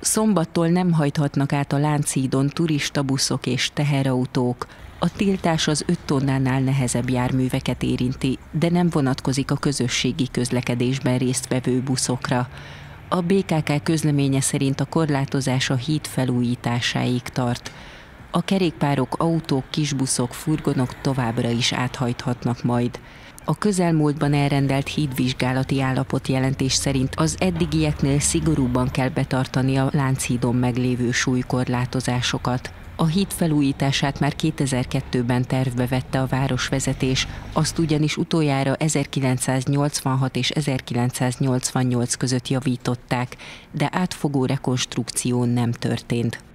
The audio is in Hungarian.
Szombattól nem hajthatnak át a Lánchídon turistabuszok és teherautók. A tiltás az 5 tonnánál nehezebb járműveket érinti, de nem vonatkozik a közösségi közlekedésben résztvevő buszokra. A BKK közleménye szerint a korlátozás a híd felújításáig tart. A kerékpárok, autók, kisbuszok, furgonok továbbra is áthajthatnak majd. A közelmúltban elrendelt hídvizsgálati állapotjelentés szerint az eddigieknél szigorúbban kell betartani a Lánchídon meglévő súlykorlátozásokat. A híd felújítását már 2002-ben tervbe vette a városvezetés, azt ugyanis utoljára 1986 és 1988 között javították, de átfogó rekonstrukció nem történt.